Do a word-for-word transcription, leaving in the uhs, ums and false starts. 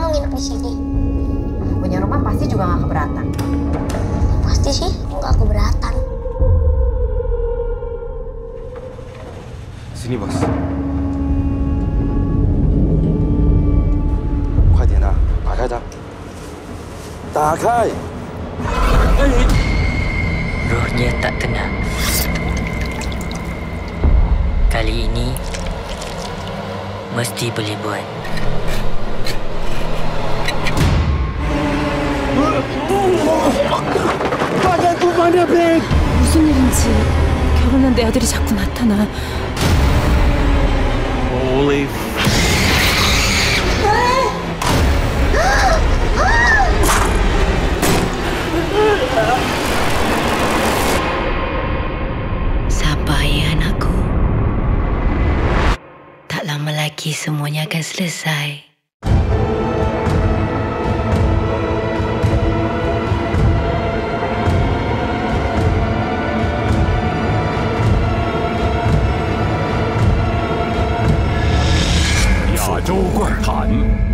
ngomongin P C D. Punya rumah pasti juga nggak keberatan. Pasti sih nggak keberatan. Sini bos. Kuatina, buka dah. Buka. Ruhnya tak tenang. Kali ini mesti boleh buat. 바다 도망해 백! 무슨 일인지 결혼한 내 아들이 자꾸 나타나. Holy. Lagi semuanya akan selesai. Yajou Guantan.